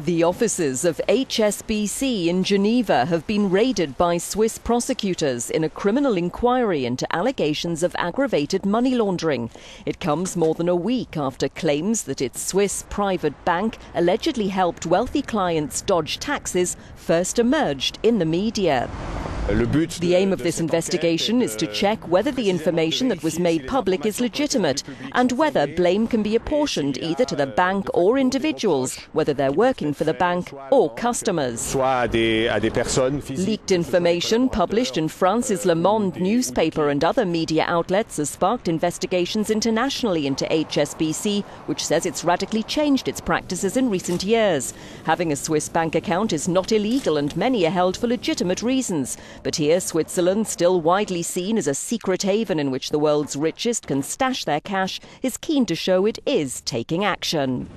The offices of HSBC in Geneva have been raided by Swiss prosecutors in a criminal inquiry into allegations of aggravated money laundering. It comes more than a week after claims that its Swiss private bank allegedly helped wealthy clients dodge taxes first emerged in the media. The aim of this investigation is to check whether the information that was made public is legitimate and whether blame can be apportioned either to the bank or individuals, whether they're working for the bank or customers. Leaked information published in France's Le Monde newspaper and other media outlets has sparked investigations internationally into HSBC, which says it's radically changed its practices in recent years. Having a Swiss bank account is not illegal and many are held for legitimate reasons. But here, Switzerland, still widely seen as a secret haven in which the world's richest can stash their cash, is keen to show it is taking action.